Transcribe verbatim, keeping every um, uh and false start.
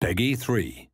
Peggy three.